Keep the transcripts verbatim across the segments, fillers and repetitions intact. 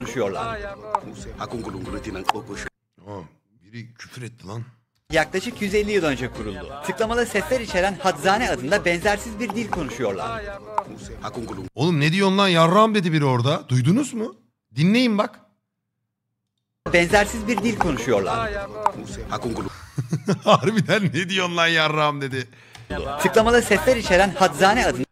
Konuşuyorlar. Aa, biri küfür etti lan. Yaklaşık yüz elli yıl önce kuruldu. Tıklamalı sesler içeren Hadzane adında benzersiz bir dil konuşuyorlar. Oğlum ne diyorsun lan, yarram dedi biri orada. Duydunuz mu? Dinleyin bak. Benzersiz bir dil konuşuyorlar. Harbiden ne diyorsun lan yarram dedi. Tıklamalı sesler içeren Hadzane adında...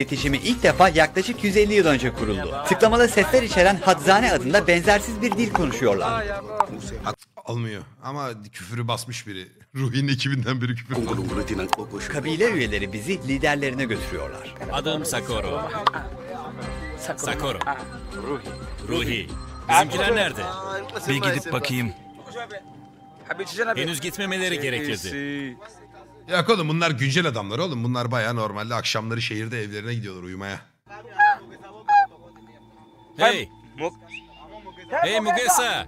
İletişimi ilk defa yaklaşık yüz elli yıl önce kuruldu. Tıklamalı sesler içeren Hadzane adında benzersiz bir dil konuşuyorlar. Almıyor ama küfürü basmış biri. Ruhi'nin ekibinden biri küfür basmış. Kabile üyeleri bizi liderlerine götürüyorlar. Adım Sakoro. Sakoro. Ruhi. Ruhi. Bizimkiler nerede? Bir gidip bakayım. Henüz gitmemeleri gerekirdi. Ya oğlum bunlar güncel adamlar oğlum. Bunlar bayağı normalde akşamları şehirde evlerine gidiyorlar uyumaya. Hey! Hey Mugesa!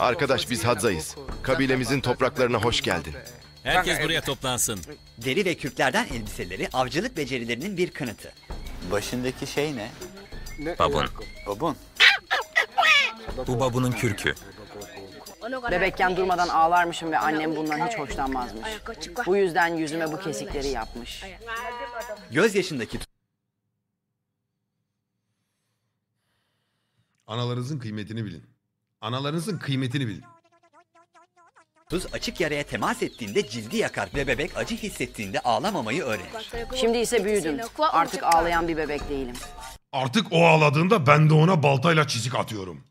Arkadaş biz Hadza'yız. Kabilemizin topraklarına hoş geldin. Herkes buraya toplansın. Deri ve kürklerden elbiseleri avcılık becerilerinin bir kanıtı. Başındaki şey ne? Babun. Babun. Bu babunun kürkü. Bebekken durmadan ağlarmışım ve annem bundan hiç hoşlanmazmış. Bu yüzden yüzüme bu kesikleri yapmış. Göz yaşındaki... Analarınızın kıymetini bilin. Analarınızın kıymetini bilin. Tuz açık yaraya temas ettiğinde cildi yakar ve bebek acı hissettiğinde ağlamamayı öğrenir. Şimdi ise büyüdüm. Artık ağlayan bir bebek değilim. Artık o ağladığında ben de ona baltayla çizik atıyorum.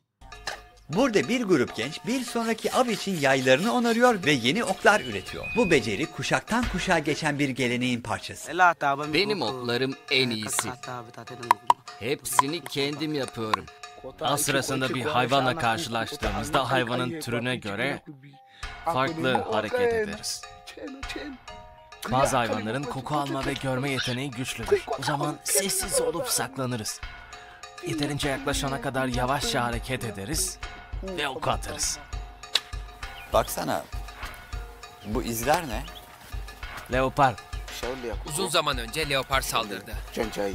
Burada bir grup genç bir sonraki av için yaylarını onarıyor ve yeni oklar üretiyor. Bu beceri kuşaktan kuşağa geçen bir geleneğin parçası. Benim oklarım en iyisi. Hepsini kendim yapıyorum. Av sırasında bir hayvanla karşılaştığımızda hayvanın türüne göre farklı hareket ederiz. Bazı hayvanların koku alma ve görme yeteneği güçlüdür. O zaman sessiz olup saklanırız. Yeterince yaklaşana kadar yavaşça hareket ederiz ve oku atarız. Baksana, bu izler ne? Leopar. Uzun zaman önce leopar saldırdı. Cançay.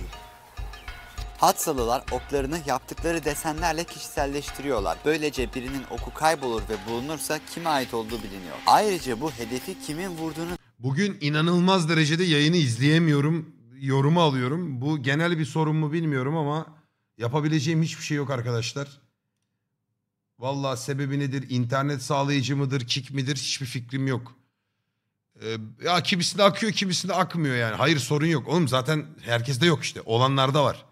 Hadzalılar oklarını yaptıkları desenlerle kişiselleştiriyorlar. Böylece birinin oku kaybolur ve bulunursa kime ait olduğu biliniyor. Ayrıca bu hedefi kimin vurduğunu... Bugün inanılmaz derecede yayını izleyemiyorum, yorumu alıyorum. Bu genel bir sorun mu bilmiyorum ama... Yapabileceğim hiçbir şey yok arkadaşlar. Vallahi sebebi nedir? İnternet sağlayıcı mıdır? Kick midir? Hiçbir fikrim yok. Ee, ya kimisinde akıyor, kimisinde akmıyor yani. Hayır sorun yok. Oğlum zaten herkeste yok işte. Olanlarda var.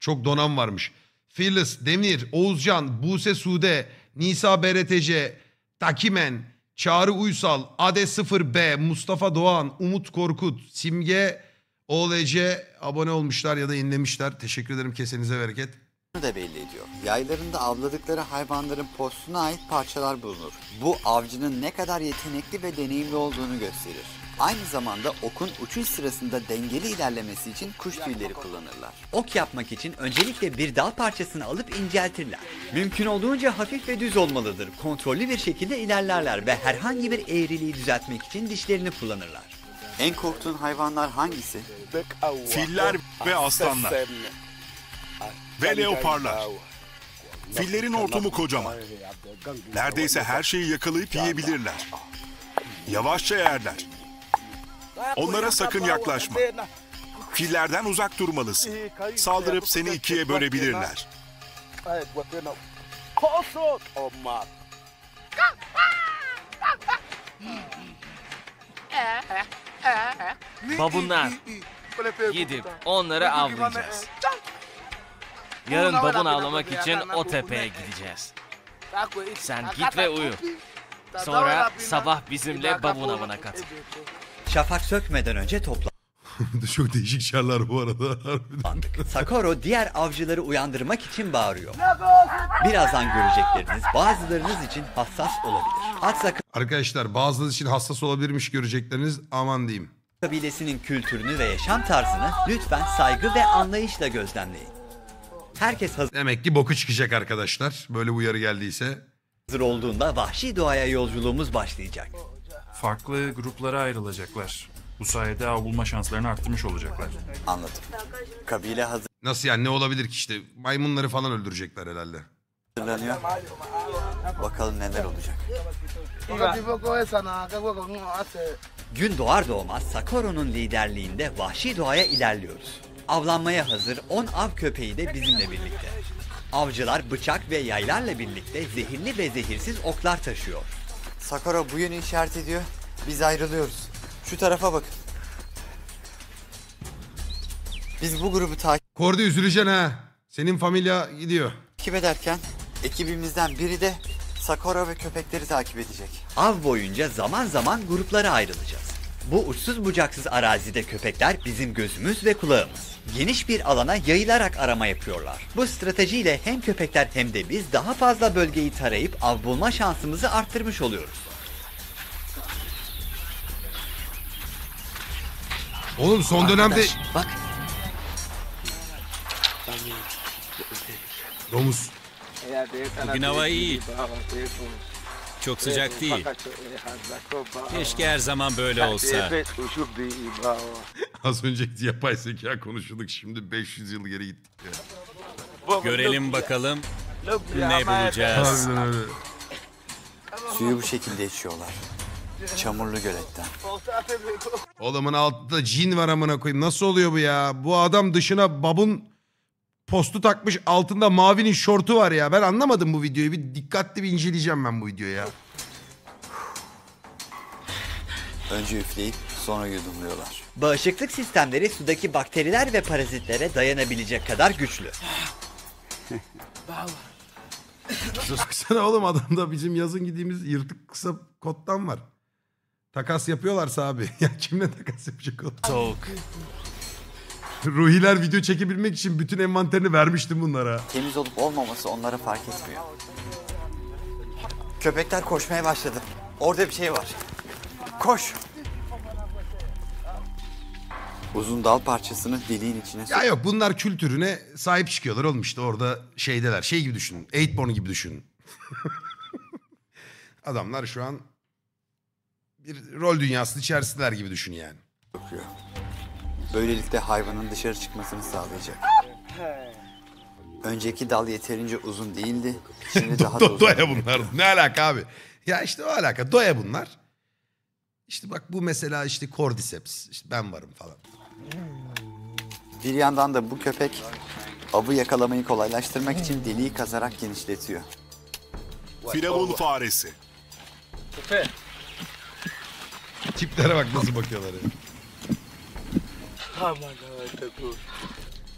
Çok donanım varmış. Fearless, Demir, Oğuzcan, Buse Sude, Nisa B R T C, Takimen, Çağrı Uysal, A D sıfır B, Mustafa Doğan, Umut Korkut, Simge... O L C abone olmuşlar ya da inlemişler. Teşekkür ederim, kesenize bereket. Bunu da belli ediyor. Yaylarında avladıkları hayvanların postuna ait parçalar bulunur. Bu avcının ne kadar yetenekli ve deneyimli olduğunu gösterir. Aynı zamanda okun uçuş sırasında dengeli ilerlemesi için kuş tüyleri kullanırlar. Ok yapmak için öncelikle bir dal parçasını alıp inceltirler. Mümkün olduğunca hafif ve düz olmalıdır. Kontrollü bir şekilde ilerlerler ve herhangi bir eğriliği düzeltmek için dişlerini kullanırlar. En korktuğun hayvanlar hangisi? Filler ve aslanlar. Ve leoparlar. Fillerin ortumu kocaman. Neredeyse her şeyi yakalayıp yiyebilirler. Yavaşça yerler. Onlara sakın yaklaşma. Fillerden uzak durmalısın. Saldırıp seni ikiye bölebilirler. Babunlar. Gidip onları avlayacağız. Yarın babun avlamak için o tepeye gideceğiz. Sen git ve uyu. Sonra sabah bizimle babun avına katıl. Şafak sökmeden önce topla. Çok değişik şarlar bu arada. Sakoro diğer avcıları uyandırmak için bağırıyor. Birazdan görecekleriniz bazılarınız için hassas olabilir. Hadza... Arkadaşlar bazılarınız için hassas olabilirmiş görecekleriniz, aman diyeyim. Kabilesinin kültürünü ve yaşam tarzını lütfen saygı ve anlayışla gözlemleyin. herkes hazır. Demek ki boku çıkacak arkadaşlar. Böyle uyarı geldiyse. Hazır olduğunda vahşi doğaya yolculuğumuz başlayacak. Farklı gruplara ayrılacaklar. Bu sayede av bulma şanslarını arttırmış olacaklar. Anladım. Kabile hazır. Nasıl yani, ne olabilir ki işte? Maymunları falan öldürecekler herhalde. Hazırlanıyor. Bakalım neler olacak. Gün doğar doğmaz Sakoro'nun liderliğinde vahşi doğaya ilerliyoruz. Avlanmaya hazır on av köpeği de bizimle birlikte. Avcılar bıçak ve yaylarla birlikte zehirli ve zehirsiz oklar taşıyor. Sakoro bu yönü işaret ediyor. Biz ayrılıyoruz. Şu tarafa bakın. Biz bu grubu takip... Korda üzüleceksin ha. Senin familya gidiyor. Takip ederken ekibimizden biri de Sakoro ve köpekleri takip edecek. Av boyunca zaman zaman gruplara ayrılacağız. Bu uçsuz bucaksız arazide köpekler bizim gözümüz ve kulağımız. Geniş bir alana yayılarak arama yapıyorlar. Bu stratejiyle hem köpekler hem de biz daha fazla bölgeyi tarayıp av bulma şansımızı arttırmış oluyoruz. Oğlum son arkadaş, dönemde... Bak. Domuz. Bugün hava iyi. Çok sıcak değil. Keşke her zaman böyle olsa. Az önceki yapay zeka konuşuyorduk. Şimdi beş yüz yıl geri gittik ya. Görelim bakalım ne bulacağız. Suyu bu şekilde içiyorlar. Çamurlu göletten. Oğlumun altında cin var amına koyayım. Nasıl oluyor bu ya? Bu adam dışına babun postu takmış, altında mavinin şortu var ya. Ben anlamadım bu videoyu. Bir dikkatli bir inceleyeceğim ben bu videoyu ya. Önce üfleyip sonra yudumluyorlar. Bağışıklık sistemleri sudaki bakteriler ve parazitlere dayanabilecek kadar güçlü. Sus kısana oğlum, adamda bizim yazın gittiğimiz yırtık kısa kottan var. Takas yapıyorlarsa abi. Ya kimle takas yapacak oğlum? Soğuk. Ruhiler video çekebilmek için bütün envanterini vermiştim bunlara. Temiz olup olmaması onlara fark etmiyor. Köpekler koşmaya başladı. Orada bir şey var. Koş. Uzun dal parçasını deliğin içine... Ya yok, bunlar kültürüne sahip çıkıyorlar oğlum işte, orada şeydeler. Şey gibi düşünün. Eightborn gibi düşünün. Adamlar şu an bir rol dünyasının içerisindeler gibi düşün yani. Bakıyor. Böylelikle hayvanın dışarı çıkmasını sağlayacak. Önceki dal yeterince uzun değildi. Şimdi daha da uzun. Doya bunlar. Ne alaka abi? Ya işte o alaka. Doya bunlar. İşte bak bu mesela işte cordyceps. İşte ben varım falan. Bir yandan da bu köpek avı yakalamayı kolaylaştırmak için deliği kazarak genişletiyor. Firavun faresi. Tiplere bak nasıl bakıyorlar ya.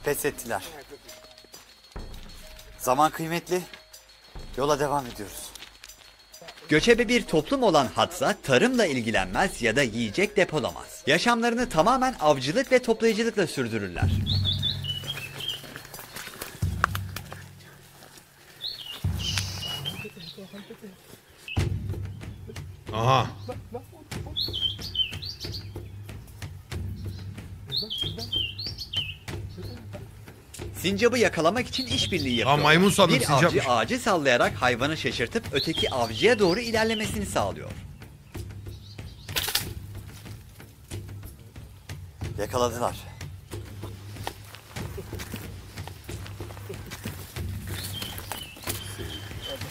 Pes ettiler. Zaman kıymetli. Yola devam ediyoruz. Göçebe bir toplum olan Hadza tarımla ilgilenmez ya da yiyecek depolamaz. Yaşamlarını tamamen avcılık ve toplayıcılıkla sürdürürler. Aha. Sincabı yakalamak için işbirliği yapıyor. Aa, maymun sandım, bir avcı ağacı sallayarak hayvanı şaşırtıp öteki avcıya doğru ilerlemesini sağlıyor. Yakaladılar.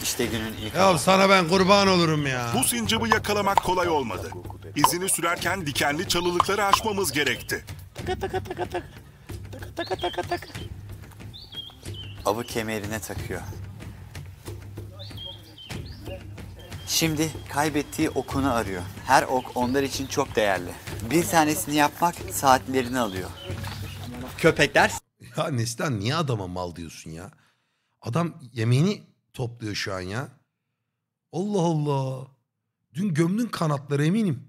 İşte günün ilk. Ya sana ben kurban olurum ya. Bu sincabı yakalamak kolay olmadı. İzini sürerken dikenli çalılıkları aşmamız gerekti. Taka taka taka taka. Taka taka taka. Avı kemerine takıyor. Şimdi kaybettiği okunu arıyor. Her ok onlar için çok değerli. Bir tanesini yapmak saatlerini alıyor. Köpekler... Ya Neslihan niye adama mal diyorsun ya? Adam yemeğini topluyor şu an ya. Allah Allah. Dün gömdün kanatları eminim.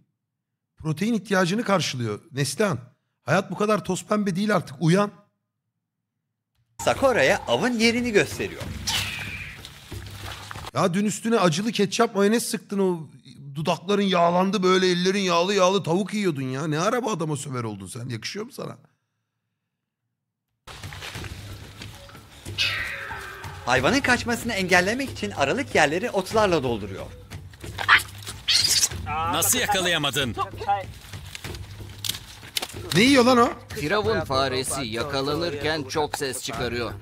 Protein ihtiyacını karşılıyor Neslihan. Hayat bu kadar toz pembe değil artık, uyan. Sakora'ya avın yerini gösteriyor. Ya dün üstüne acılı ketçap mayonez sıktın, o dudakların yağlandı böyle, ellerin yağlı yağlı, tavuk yiyordun ya. Ne ara bu adama söver oldun sen, yakışıyor mu sana? hayvanın kaçmasını engellemek için aralık yerleri otlarla dolduruyor. Nasıl yakalayamadın? Ne yiyor lan o? Firavun faresi yakalanırken çok ses çıkarıyor.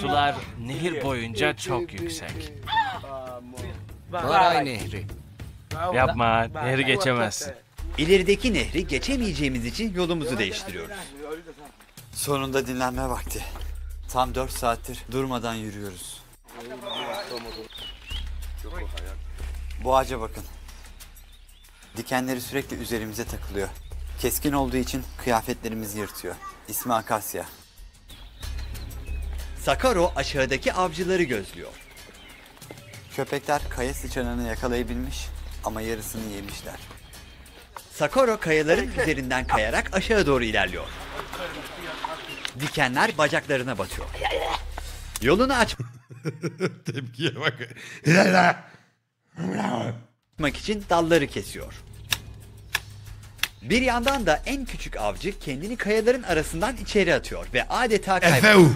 Sular nehir boyunca çok yüksek. Varay nehri. Yapma, nehri geçemezsin. İlerideki nehri geçemeyeceğimiz için yolumuzu değiştiriyoruz. Sonunda dinlenme vakti. Tam dört saattir durmadan yürüyoruz. Bu ağaca bakın. Dikenleri sürekli üzerimize takılıyor. Keskin olduğu için kıyafetlerimizi yırtıyor. İsmi Akasya. Sakoro aşağıdaki avcıları gözlüyor. Köpekler kaya sıçanını yakalayabilmiş ama yarısını yemişler. Sakoro kayaların üzerinden kayarak aşağı doğru ilerliyor. Dikenler bacaklarına batıyor. Yolunu aç... Tepkiye bak. ...açmak için dalları kesiyor. Bir yandan da en küçük avcı kendini kayaların arasından içeri atıyor ve adeta kaybediyor.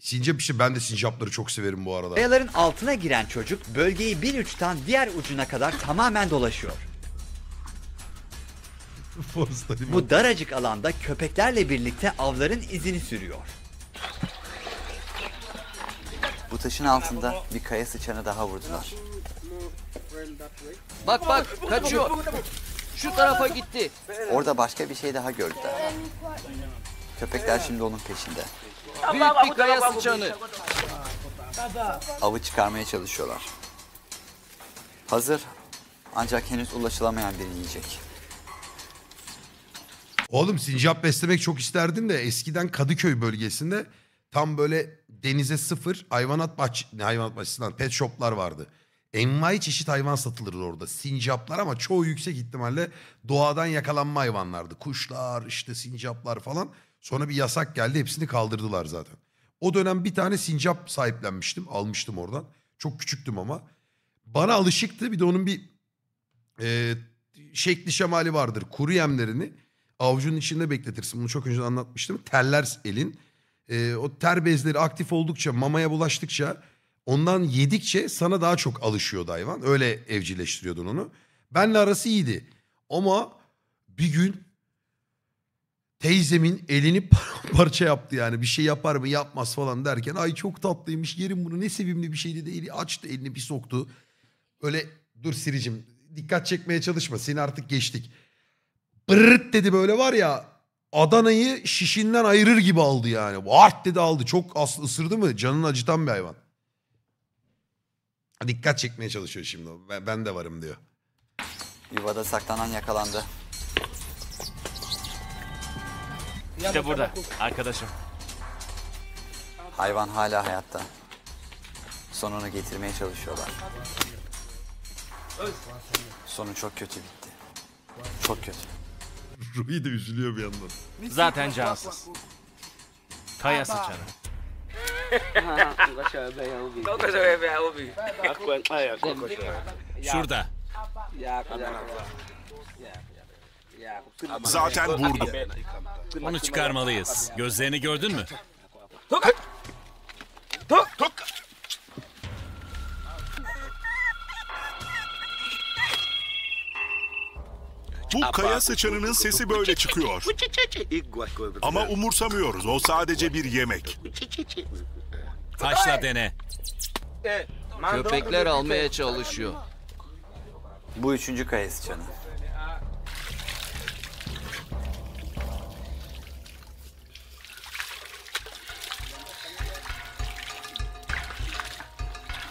Sincap işi, ben de sincapları çok severim bu arada. Kayaların altına giren çocuk bölgeyi bir uçtan diğer ucuna kadar tamamen dolaşıyor. Bu daracık alanda köpeklerle birlikte avların izini sürüyor. Bu taşın altında bir kaya sıçanı daha vurdular. Bak bak, kaçıyor. Şu tarafa gitti. Orada başka bir şey daha gördüler. Köpekler şimdi onun peşinde. Büyük bir kaya sıçanı. Avı çıkarmaya çalışıyorlar. Hazır, ancak henüz ulaşılamayan biri yiyecek. Oğlum sincap beslemek çok isterdim de eskiden Kadıköy bölgesinde tam böyle denize sıfır hayvanat bahçesi, ne hayvanat bahçesi lan, pet shoplar vardı. Envai çeşit hayvan satılırdı orada. Sincaplar ama çoğu yüksek ihtimalle doğadan yakalanma hayvanlardı. Kuşlar, işte sincaplar falan. Sonra bir yasak geldi, hepsini kaldırdılar zaten. O dönem bir tane sincap sahiplenmiştim, almıştım oradan. Çok küçüktüm ama. Bana alışıktı, bir de onun bir e, şekli şemali vardır. Kuru yemlerini avucunun içinde bekletirsin. Bunu çok önce anlatmıştım. Teller elin. E, o ter bezleri aktif oldukça, mamaya bulaştıkça, ondan yedikçe sana daha çok alışıyordu hayvan. Öyle evcilleştiriyordun onu. Benle arası iyiydi. Ama bir gün teyzemin elini parça yaptı yani. Bir şey yapar mı yapmaz falan derken, ay çok tatlıymış yerim bunu, ne sevimli bir şeydi değil. Açtı elini bir soktu. Öyle dur Siricim, dikkat çekmeye çalışma, seni artık geçtik. Bırırt dedi böyle, var ya Adana'yı şişinden ayırır gibi aldı yani. Vart dedi aldı, çok aslı ısırdı mı canını acıtan bir hayvan. Dikkat çekmeye çalışıyor şimdi, ben de varım diyor. Yuvada saklanan yakalandı. İşte burada arkadaşım. Hayvan hala hayatta. Sonunu getirmeye çalışıyorlar. Sonu çok kötü bitti. Çok kötü. Ruhi de üzülüyor bir yandan. Zaten cansız. Kaya sıçanı. Şurada. Zaten vurdum. Onu çıkarmalıyız. Gözlerini gördün mü? Tok! Tok! Tok! Bu kaya sıçanının sesi böyle çıkıyor. Ama umursamıyoruz. O sadece bir yemek. Taşla dene. Köpekler almaya çalışıyor. Bu üçüncü kaya sıçanı.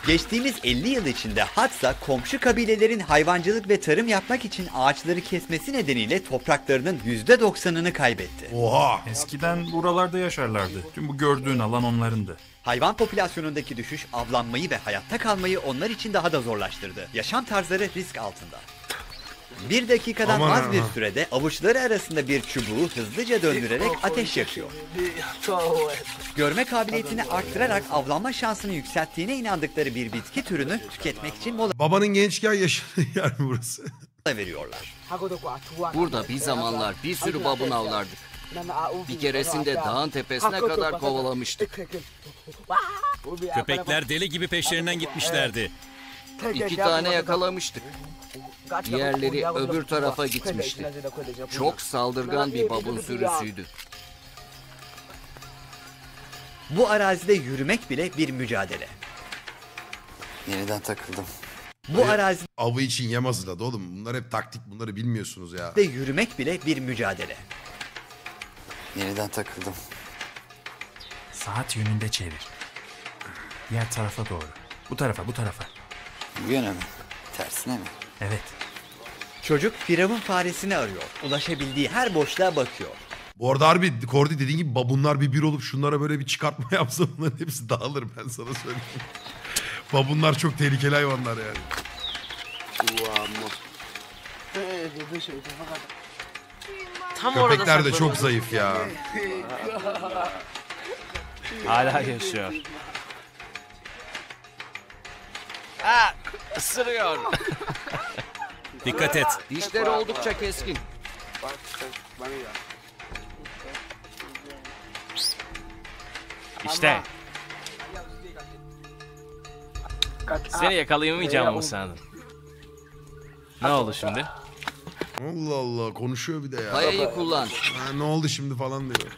Geçtiğimiz elli yıl içinde Hadza komşu kabilelerin hayvancılık ve tarım yapmak için ağaçları kesmesi nedeniyle topraklarının yüzde doksanını kaybetti. Oha! Eskiden buralarda yaşarlardı. Tüm bu gördüğün alan onlarındı. Hayvan popülasyonundaki düşüş avlanmayı ve hayatta kalmayı onlar için daha da zorlaştırdı. Yaşam tarzları risk altında. Bir dakikadan aman az aman. bir sürede avuçları arasında bir çubuğu hızlıca döndürerek ateş yakıyor. Görme kabiliyetini arttırarak avlanma şansını yükselttiğine inandıkları bir bitki türünü tüketmek için mola... Babanın gençken yaşadığı yer burası. ...veriyorlar. Burada bir zamanlar bir sürü babun avlardık. Bir keresinde dağın tepesine kadar kovalamıştık. Köpekler deli gibi peşlerinden gitmişlerdi. İki tane yakalamıştık. Diğerleri öbür tarafa gitmişti. Çok saldırgan bir babun sürüsüydü. Bu arazide yürümek bile bir mücadele. Yeniden takıldım. Bu arazide... Avı için yem hazırladı oğlum. Bunlar hep taktik. Bunları bilmiyorsunuz ya. ...de yürümek bile bir mücadele. Yeniden takıldım. Saat yönünde çevir. Diğer tarafa doğru. Bu tarafa, bu tarafa. Bu yöne mi? Tersine mi? Evet. Çocuk Firavun faresini arıyor. Ulaşabildiği her boşluğa bakıyor. Bu arada harbi Kordi dediğin gibi babunlar bir bir olup şunlara böyle bir çıkartma yapsa bunların hepsi dağılır, ben sana söyleyeyim. Babunlar çok tehlikeli hayvanlar yani. Tam köpekler de çok zayıf ya. Hala yaşıyor. Ha, ısırıyor. Dikkat et. Dişleri oldukça keskin. İşte. Seni yakalayamayacağım mı sandın? Ne oldu şimdi? Allah Allah, konuşuyor bir de ya. Hayayı kullan. Ha, ne oldu şimdi falan diyor.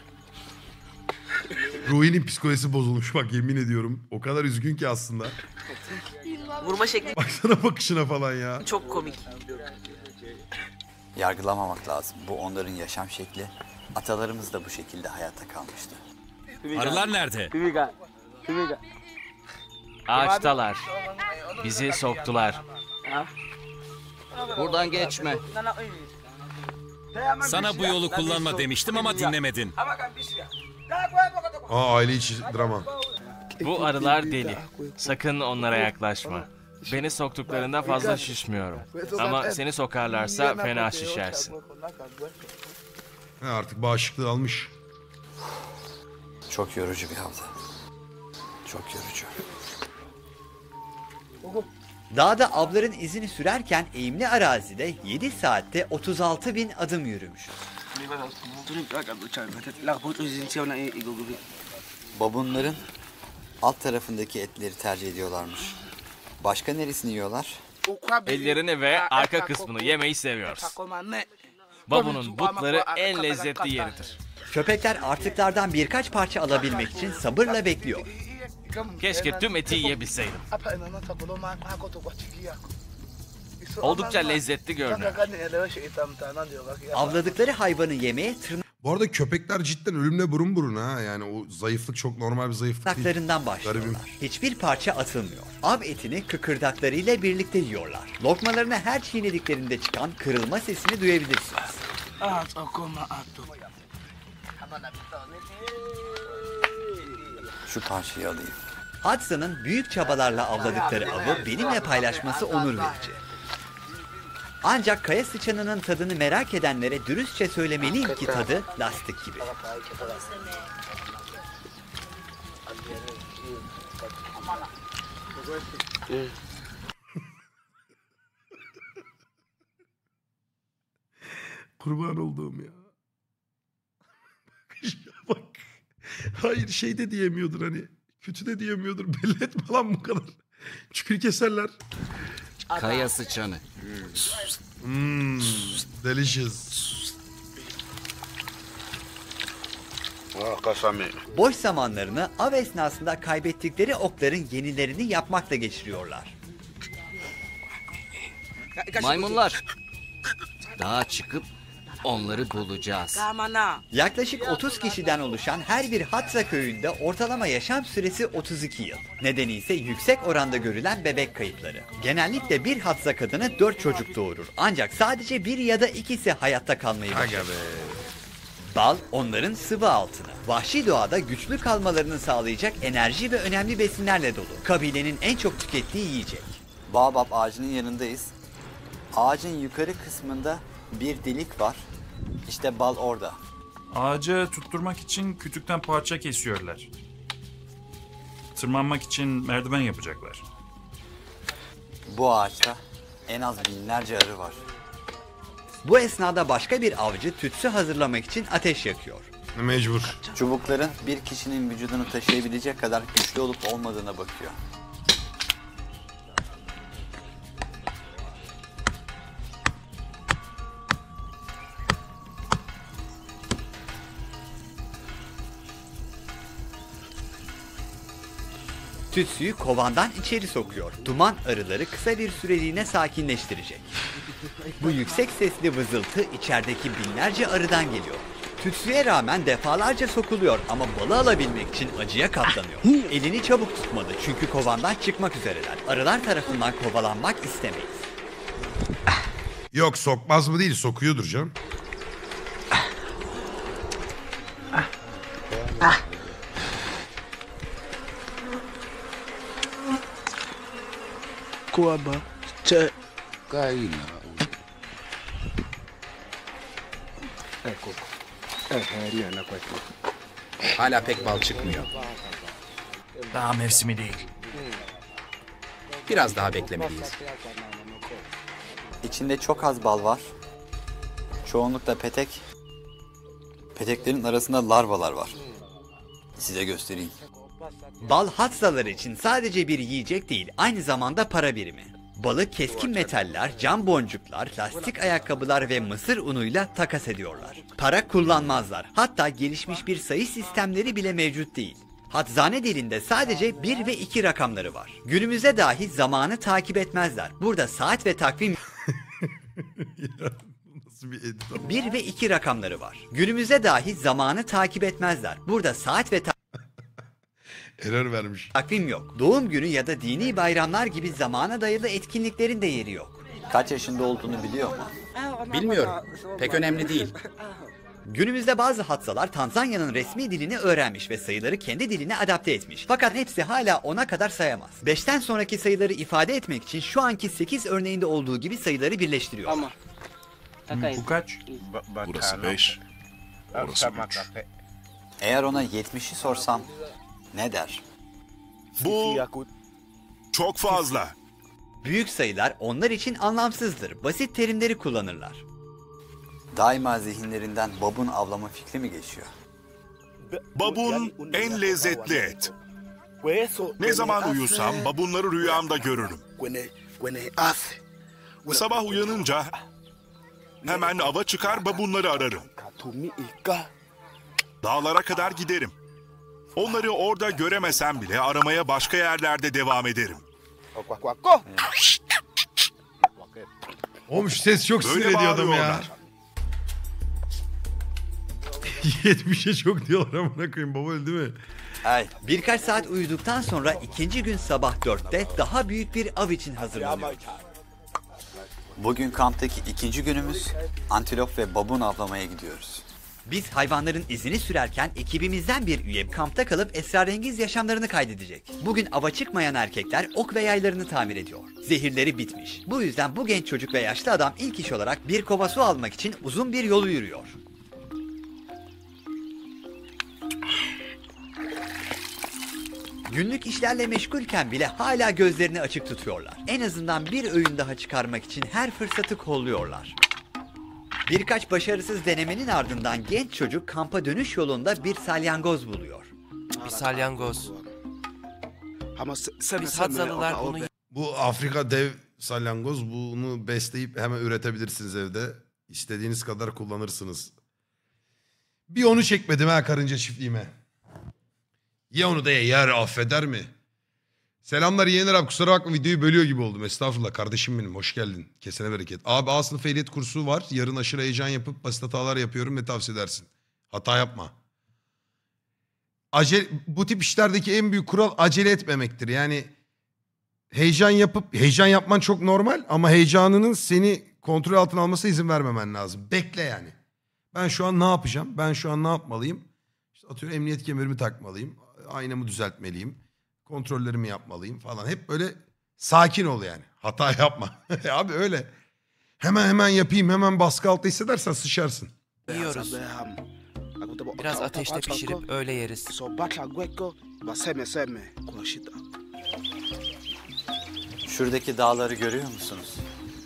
Ruhi'nin psikolojisi bozulmuş bak, yemin ediyorum. O kadar üzgün ki aslında. Vurma şekli. Baksana bakışına falan ya. Çok komik. Yargılamamak lazım. Bu onların yaşam şekli. Atalarımız da bu şekilde hayatta kalmıştı. Arılar nerede? Ağaçtalar. Bizi soktular. Buradan geçme. Sana bu yolu kullanma demiştim ama dinlemedin. Aa, aile içi drama. Bu arılar deli. Sakın onlara yaklaşma. Beni soktuklarında fazla şişmiyorum. Ama seni sokarlarsa fena şişersin. Ha, artık bağışıklığı almış. Çok yorucu bir havza. Çok yorucu. Dağda avların izini sürerken eğimli arazide yedi saatte otuz altı bin adım yürümüş. Babunların alt tarafındaki etleri tercih ediyorlarmış. Başka neresini yiyorlar? Ellerini ve arka kısmını yemeyi seviyoruz. Babunun butları en lezzetli yeridir. Köpekler artıklardan birkaç parça alabilmek için sabırla bekliyor. Keşke tüm eti yiyebilseydim. Oldukça lezzetli görünüyor. Avladıkları hayvanı yemeye tırnak... Bu arada köpekler cidden ölümle burun buruna. Yani o zayıflık çok normal bir zayıflık değil. Tırnaklarından başlıyorlar. Garibim. Hiçbir parça atılmıyor. Av etini kıkırdaklarıyla birlikte yiyorlar. Lokmalarına her çiğnediklerinde çıkan kırılma sesini duyabilirsiniz. Şu parçayı alayım. Hadza'nın büyük çabalarla avladıkları avı benimle paylaşması onur verici. Ancak kaya sıçanının tadını merak edenlere dürüstçe söylemeliyim ki tadı lastik gibi. Kurban olduğum ya. Bak. Hayır, şey de diyemiyordur hani. Kötü de diyemiyordur. Belli etme lan bu kadar. Çükür keserler. Kaya sıçanı. Mmm. Delicious. Boş zamanlarını av esnasında kaybettikleri okların yenilerini yapmakla geçiriyorlar. Maymunlar. Dağa çıkıp onları bulacağız. Yaklaşık otuz kişiden oluşan her bir Hadza köyünde ortalama yaşam süresi otuz iki yıl. Nedeni ise yüksek oranda görülen bebek kayıpları. Genellikle bir Hadza kadını dört çocuk doğurur. Ancak sadece bir ya da ikisi hayatta kalmayı başarır. Bal onların sıvı altını. Vahşi doğada güçlü kalmalarını sağlayacak enerji ve önemli besinlerle dolu. Kabilenin en çok tükettiği yiyecek. Baobab ağacının yanındayız. Ağacın yukarı kısmında bir delik var. İşte bal orada. Ağaca tutturmak için kütükten parça kesiyorlar. Tırmanmak için merdiven yapacaklar. Bu ağaçta en az binlerce arı var. Bu esnada başka bir avcı tütsü hazırlamak için ateş yakıyor. Mecbur. Çubukların bir kişinin vücudunu taşıyabilecek kadar güçlü olup olmadığına bakıyor. Tütsüyü kovandan içeri sokuyor. Duman arıları kısa bir süreliğine sakinleştirecek. Bu yüksek sesli vızıltı içerideki binlerce arıdan geliyor. Tütsüye rağmen defalarca sokuluyor ama balı alabilmek için acıya katlanıyor. Elini çabuk tutmalı çünkü kovandan çıkmak üzereler. Arılar tarafından kovalanmak istemeyiz. Yok, sokmaz mı değil, sokuyordur canım. Kuaba, çe, kayna. Hala pek bal çıkmıyor. Daha mevsimi değil. Biraz daha beklemeliyiz. İçinde çok az bal var. Çoğunlukla petek. Peteklerin arasında larvalar var. Size göstereyim. Bal hadzalar için sadece bir yiyecek değil, aynı zamanda para birimi. Balı keskin metaller, cam boncuklar, lastik ayakkabılar ve mısır unuyla takas ediyorlar. Para kullanmazlar. Hatta gelişmiş bir sayı sistemleri bile mevcut değil. Hadzane dilinde sadece bir ve iki rakamları var. Günümüze dahi zamanı takip etmezler. Burada saat ve takvim... bir ve iki rakamları var. Günümüze dahi zamanı takip etmezler. Burada saat ve takvim... Error vermiş. Takvim yok. Doğum günü ya da dini bayramlar gibi zamana dayalı etkinliklerin de yeri yok. Kaç yaşında olduğunu biliyor mu? Bilmiyorum. Pek önemli değil. Günümüzde bazı hadzalar Tanzanya'nın resmi dilini öğrenmiş ve sayıları kendi diline adapte etmiş. Fakat hepsi hala ona kadar sayamaz. beşten sonraki sayıları ifade etmek için şu anki sekiz örneğinde olduğu gibi sayıları birleştiriyor. Ama. Bu kaç? Burası beş. Burası üç. Eğer ona yetmişi sorsam... Ne der? Bu çok fazla. Büyük sayılar onlar için anlamsızdır. Basit terimleri kullanırlar. Daima zihinlerinden babun avlama fikri mi geçiyor? Babun en lezzetli et. Ne zaman uyusam babunları rüyamda görürüm. Sabah uyanınca hemen ava çıkar babunları ararım. Dağlara kadar giderim. Onları orada göremesem bile aramaya başka yerlerde devam ederim. Oğlum şu ses çok sinir ediyor adamı ya. yetmişe çok diyorlar amına koyayım baba, değil mi? Evet. Birkaç saat uyuduktan sonra ikinci gün sabah dörtte daha büyük bir av için hazırlanıyor. Bugün kamptaki ikinci günümüz, antilop ve babun avlamaya gidiyoruz. Biz hayvanların izini sürerken ekibimizden bir üye kampta kalıp esrarengiz yaşamlarını kaydedecek. Bugün ava çıkmayan erkekler ok ve yaylarını tamir ediyor. Zehirleri bitmiş. Bu yüzden bu genç çocuk ve yaşlı adam ilk iş olarak bir kova su almak için uzun bir yolu yürüyor. Günlük işlerle meşgulken bile hala gözlerini açık tutuyorlar. En azından bir öğün daha çıkarmak için her fırsatı kolluyorlar. Birkaç başarısız denemenin ardından genç çocuk kampa dönüş yolunda bir salyangoz buluyor. Bir salyangoz. Biz Hadzalılar bunu... Bu Afrika dev salyangoz. Bunu besleyip hemen üretebilirsiniz evde. İstediğiniz kadar kullanırsınız. Bir onu çekmedim ha karınca çiftliğime. Ye onu da ye, yer affeder mi? Selamlar yeğenler abi, kusura bakma videoyu bölüyor gibi oldum. Estağfurullah kardeşim benim, hoş geldin. Kesene bereket. Abi A sınıfı ehliyet kursu var. Yarın aşırı heyecan yapıp basit hatalar yapıyorum. Ne tavsiye edersin? Hata yapma. Acele, bu tip işlerdeki en büyük kural acele etmemektir. Yani heyecan yapıp, heyecan yapman çok normal ama heyecanının seni kontrol altına almasına izin vermemen lazım. Bekle yani. Ben şu an ne yapacağım? Ben şu an ne yapmalıyım? İşte atıyorum emniyet kemerimi takmalıyım. Aynamı düzeltmeliyim. Kontrollerimi yapmalıyım falan. Hep böyle sakin ol yani. Hata yapma. Abi öyle. Hemen hemen yapayım, hemen baskı altı hissedersen sıçarsın. Yiyoruz. Biraz ateşte pişirip öyle yeriz. Şuradaki dağları görüyor musunuz?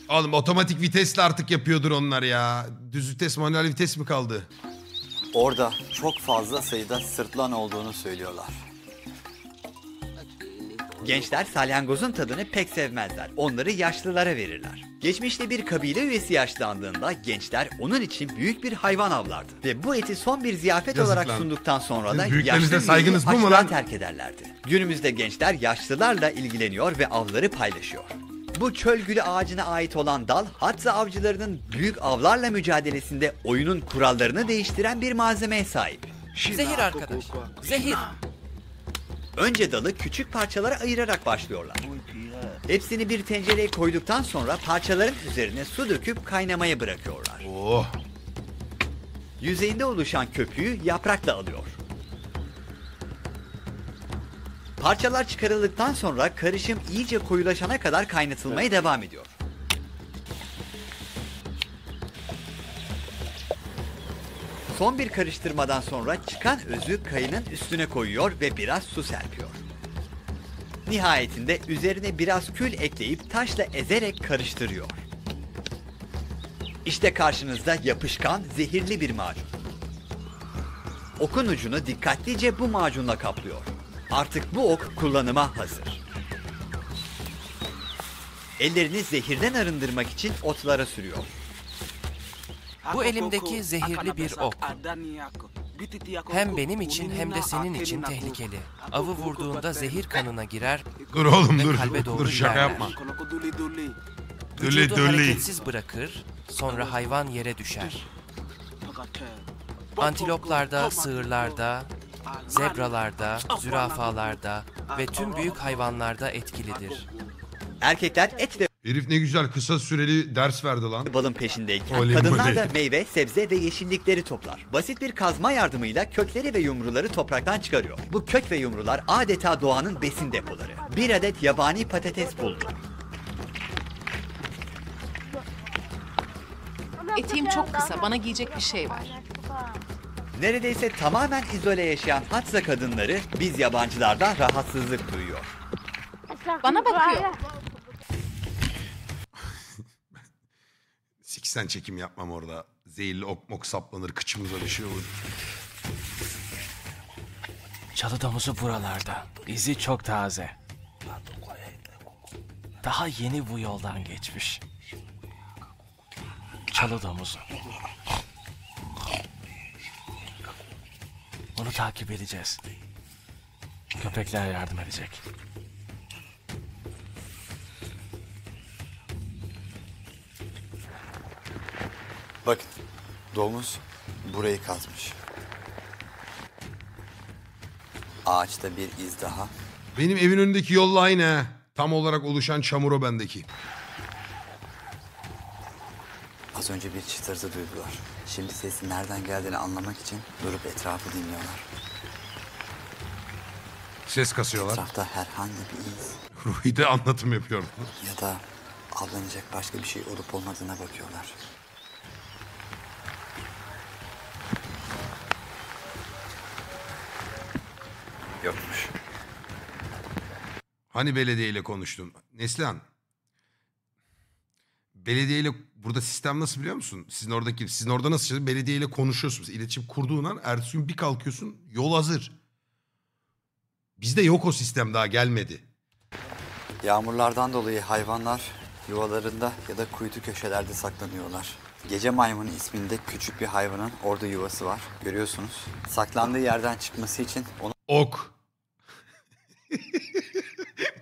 Oğlum otomatik vitesle artık yapıyordur onlar ya. Düz vites, manuel vites mi kaldı? Orada çok fazla sayıda sırtlan olduğunu söylüyorlar. Gençler salyangozun tadını pek sevmezler. Onları yaşlılara verirler. Geçmişte bir kabile üyesi yaşlandığında gençler onun için büyük bir hayvan avlardı. Ve bu eti son bir ziyafet Yazık olarak lan. sunduktan sonra da yaşlı saygınız bu mu lan? terk ederlerdi. Günümüzde gençler yaşlılarla ilgileniyor ve avları paylaşıyor. Bu çöl gülü ağacına ait olan dal, Hadza avcılarının büyük avlarla mücadelesinde oyunun kurallarını değiştiren bir malzemeye sahip. Zehir arkadaş, zehir. Önce dalı küçük parçalara ayırarak başlıyorlar. Hepsini bir tencereye koyduktan sonra parçaların üzerine su döküp kaynamaya bırakıyorlar. Oh. Yüzeyinde oluşan köpüğü yaprakla alıyor. Parçalar çıkarıldıktan sonra karışım iyice koyulaşana kadar kaynatılmaya devam ediyor. Son bir karıştırmadan sonra çıkan özü kayının üstüne koyuyor ve biraz su serpiyor. Nihayetinde üzerine biraz kül ekleyip taşla ezerek karıştırıyor. İşte karşınızda yapışkan, zehirli bir macun. Okun ucunu dikkatlice bu macunla kaplıyor. Artık bu ok kullanıma hazır. Ellerini zehirden arındırmak için otlara sürüyor. Bu elimdeki zehirli bir ok. Hem benim için hem de senin için tehlikeli. Avı vurduğunda zehir kanına girer. Dur oğlum dur. Kalbe doğru dur, şaka yapma. Vücudu hareketsiz bırakır. Sonra hayvan yere düşer. Antiloplarda, sığırlarda, zebralarda, zürafalarda ve tüm büyük hayvanlarda etkilidir. Erkekler et ve... Herif ne güzel kısa süreli ders verdi lan. Balın peşindeyken oley kadınlar oley. da meyve, sebze ve yeşillikleri toplar. Basit bir kazma yardımıyla kökleri ve yumruları topraktan çıkarıyor. Bu kök ve yumrular adeta doğanın besin depoları. Bir adet yabani patates buldu. Eteğim çok kısa, bana giyecek bir şey var. Neredeyse tamamen izole yaşayan Hadza kadınları biz yabancılardan rahatsızlık duyuyor. Bana bakıyor. Sen çekim yapmam orada. Zehirli ok mok saplanır, kıçımıza bir şey olur. Çalı domuzu buralarda. İzi çok taze. Daha yeni bu yoldan geçmiş. Çalı domuzu. Onu takip edeceğiz. Köpekler yardım edecek. Bakın, domuz burayı kazmış. Ağaçta bir iz daha. Benim evin önündeki yolla aynı. Tam olarak oluşan çamur o bendeki. Az önce bir çıtırtı duydular. Şimdi sesin nereden geldiğini anlamak için durup etrafı dinliyorlar. Ses kasıyorlar. Etrafta herhangi bir iz. Ruhi de anlatım yapıyor. Ya da avlanacak başka bir şey olup olmadığına bakıyorlar. Yokmuş. Hani belediyeyle konuştun? Neslihan. Belediyeyle burada sistem nasıl biliyor musun? Sizin oradaki sizin orada nasıl belediyeyle konuşuyorsunuz? İletişim kurduğun an ertesi gün bir kalkıyorsun, yol hazır. Bizde yok o sistem, daha gelmedi. Yağmurlardan dolayı hayvanlar yuvalarında ya da kuytu köşelerde saklanıyorlar. Gece maymunu isminde küçük bir hayvanın orada yuvası var. Görüyorsunuz. Saklandığı yerden çıkması için onu... Ok.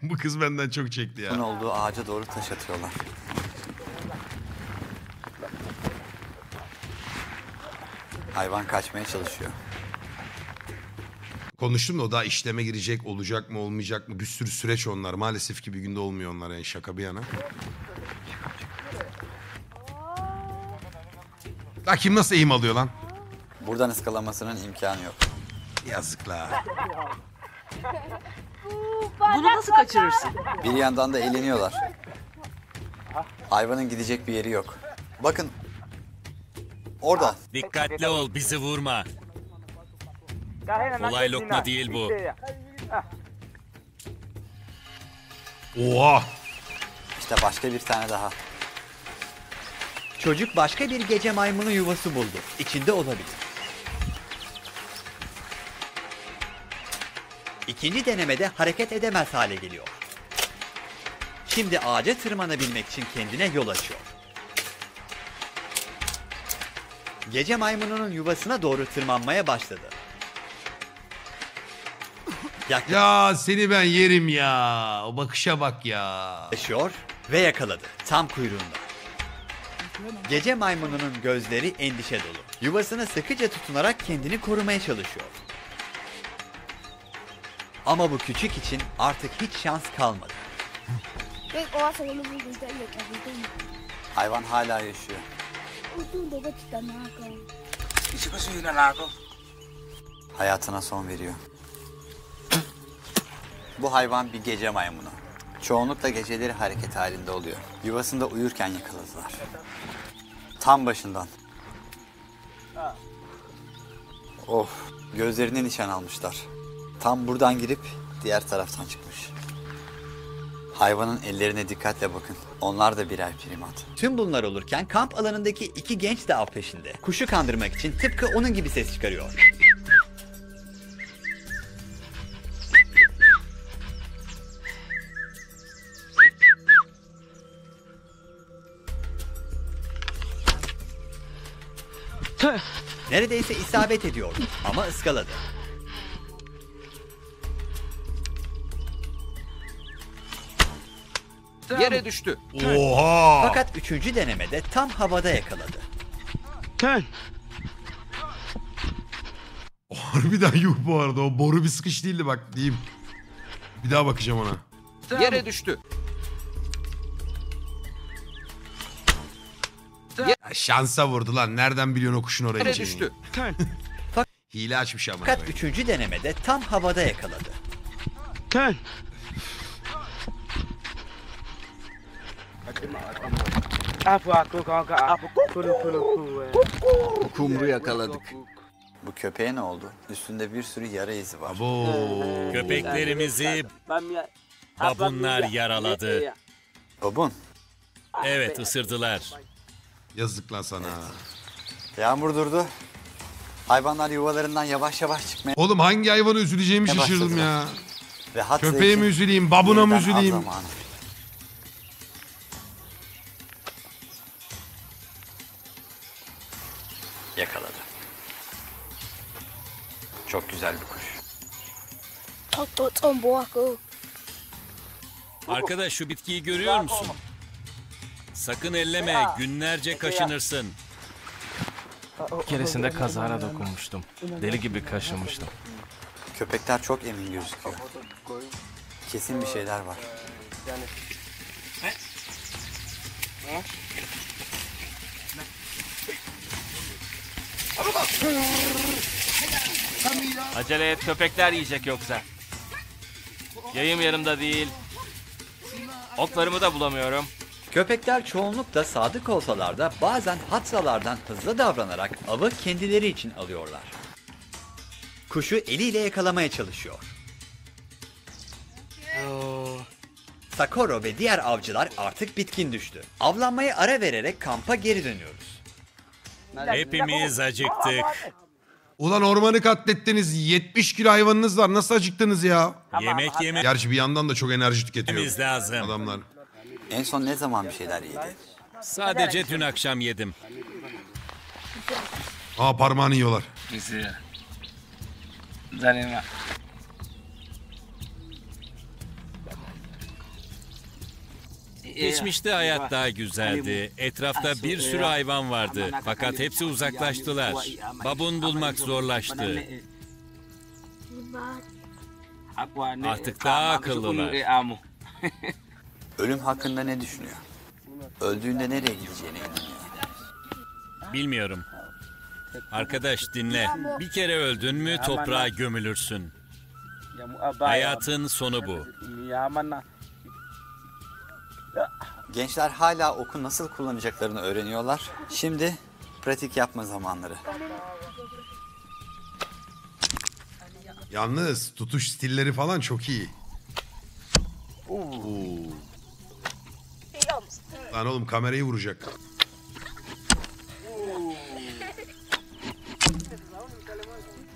Bu kız benden çok çekti ya. Bunun olduğu ağaca doğru taş atıyorlar. Hayvan kaçmaya çalışıyor. Konuştum da o daha işleme girecek, olacak mı olmayacak mı, bir sürü süreç onlar. Maalesef ki bir günde olmuyor onlar yani, şaka bir yana. Bak kim nasıl eğim alıyor lan? Buradan ıskalamasının imkanı yok. Yazıklar. Bunu nasıl kaçırırsın? Bir yandan da eğleniyorlar. Hayvanın gidecek bir yeri yok. Bakın. Orada. Dikkatli ol, bizi vurma. Kolay lokma değil bu. Oha. İşte başka bir tane daha. Çocuk başka bir gece maymunu yuvası buldu. İçinde olabilir. İkinci denemede hareket edemez hale geliyor. Şimdi ağaca tırmanabilmek için kendine yol açıyor. Gece maymununun yuvasına doğru tırmanmaya başladı. Yaklaşıyor. Ya seni ben yerim ya. O bakışa bak ya. Yaşıyor ve yakaladı. Tam kuyruğunda. Gece maymununun gözleri endişe dolu. Yuvasına sıkıca tutunarak kendini korumaya çalışıyor. Ama bu küçük için artık hiç şans kalmadı. Hayvan hala yaşıyor. Hayatına son veriyor. Bu hayvan bir gece maymunu. Çoğunlukla geceleri hareket halinde oluyor. Yuvasında uyurken yakaladılar. Tam başından. Oh, gözlerine nişan almışlar. Tam buradan girip diğer taraftan çıkmış. Hayvanın ellerine dikkatle bakın. Onlar da birer primat. Tüm bunlar olurken kamp alanındaki iki genç de av peşinde. Kuşu kandırmak için tıpkı onun gibi ses çıkarıyor. Neredeyse isabet ediyordu ama ıskaladı. Yere düştü. Oha! Fakat üçüncü denemede tam havada yakaladı. Tön. Harbiden yuh bu arada. O boru bir sıkış değildi bak diyeyim. Bir daha bakacağım ona. Tön. Yere düştü. Ya şansa vurdu lan. Nereden biliyorsun o kuşun oraya düştü? Hile açmış ama. Fakat üçüncü denemede tam havada yakaladı. Tön. Kumru yakaladık. Bu köpeğe ne oldu? Üstünde bir sürü yara izi var. Abo. Köpeklerimizi babunlar yaraladı. Babun? Evet, ısırdılar. Yazık lan sana. Evet. Yağmur durdu. Hayvanlar yuvalarından yavaş yavaş çıkmaya... Oğlum hangi hayvanı üzüleceğimi şaşırdım ya. Köpeğe mi üzüleyim, babuna mı üzüleyim? Yakaladı. Çok güzel bir kuş. Arkadaş şu bitkiyi görüyor musun? Sakın elleme, günlerce kaşınırsın. Bir keresinde kazara dokunmuştum. Deli gibi kaşınmıştım. Köpekler çok emin gözüküyor. Kesin bir şeyler var. Acele et, köpekler yiyecek yoksa. Yayım yanımda değil. Oklarımı da bulamıyorum. Köpekler çoğunlukla sadık olsalar da bazen hadzalardan hızlı davranarak avı kendileri için alıyorlar. Kuşu eliyle yakalamaya çalışıyor. Sakoro ve diğer avcılar artık bitkin düştü. Avlanmaya ara vererek kampa geri dönüyoruz. Hepimiz acıktık. Ulan ormanı katlettiniz. yetmiş kilo hayvanınız var. Nasıl acıktınız ya? Yemek yemek. Gerçi bir yandan da çok enerji tüketiyor lazım. Adamlar. En son ne zaman bir şeyler yedi? Sadece dün akşam yedim. Aa, parmağını yiyorlar. Geçmişte hayat daha güzeldi. Etrafta bir sürü hayvan vardı. Fakat hepsi uzaklaştılar. Babun bulmak zorlaştı. Artık daha akıllılar. Ölüm hakkında ne düşünüyor? Öldüğünde nereye gideceğine inanıyor. Bilmiyorum. Arkadaş dinle. Bir kere öldün mü toprağa gömülürsün. Hayatın sonu bu. Gençler hala oku nasıl kullanacaklarını öğreniyorlar. Şimdi pratik yapma zamanları. Yalnız tutuş stilleri falan çok iyi. Oo. Lan oğlum kamerayı vuracak.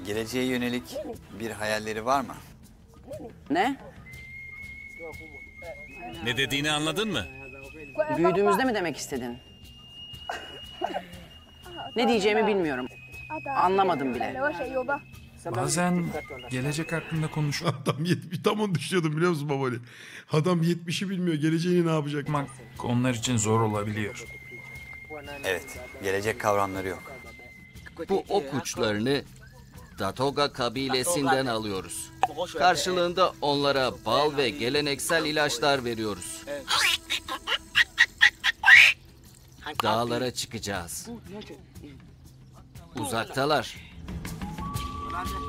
Geleceğe yönelik bir hayalleri var mı? Ne? Ne dediğini anladın mı? Büyüdüğümüzde mi demek istedin? Ne diyeceğimi bilmiyorum. Anlamadım bile. Bazen gelecek hakkında konuşuyor. Adam yetmiş, tam onu düşünüyordum biliyor musun babali? Adam yetmişi bilmiyor, geleceğini ne yapacak? Onlar için zor olabiliyor. Evet, gelecek kavramları yok. Bu ok uçlarını Datoga kabilesinden alıyoruz. Karşılığında onlara bal ve geleneksel ilaçlar veriyoruz. Dağlara çıkacağız. Uzaktalar.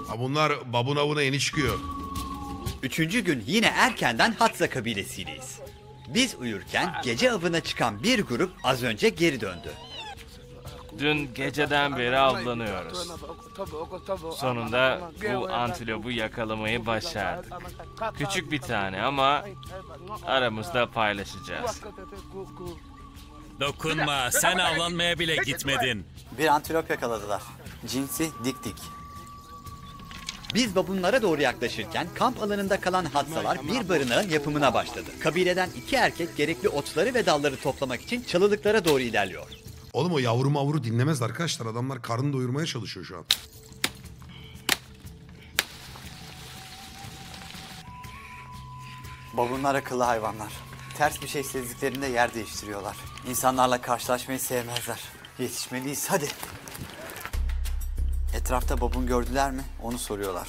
Ha bunlar babunavuna yeni çıkıyor. Üçüncü gün yine erkenden Hadza kabilesiyleyiz. Biz uyurken gece avına çıkan bir grup az önce geri döndü. Dün geceden beri avlanıyoruz. Sonunda bu antilopu yakalamayı başardık. Küçük bir tane ama aramızda paylaşacağız. Dokunma, sen avlanmaya bile gitmedin. Bir antilop yakaladılar. Cinsi dik dik. Biz babunlara doğru yaklaşırken kamp alanında kalan Hadzalar bir barınağın yapımına başladı. Kabileden iki erkek gerekli otları ve dalları toplamak için çalılıklara doğru ilerliyor. Oğlum o yavru mavru dinlemez arkadaşlar. Adamlar karnını doyurmaya çalışıyor şu an. Babunlar akıllı hayvanlar. Ters bir şey sezliklerinde yer değiştiriyorlar. İnsanlarla karşılaşmayı sevmezler. Yetişmeliyiz hadi. Etrafta babun gördüler mi? Onu soruyorlar.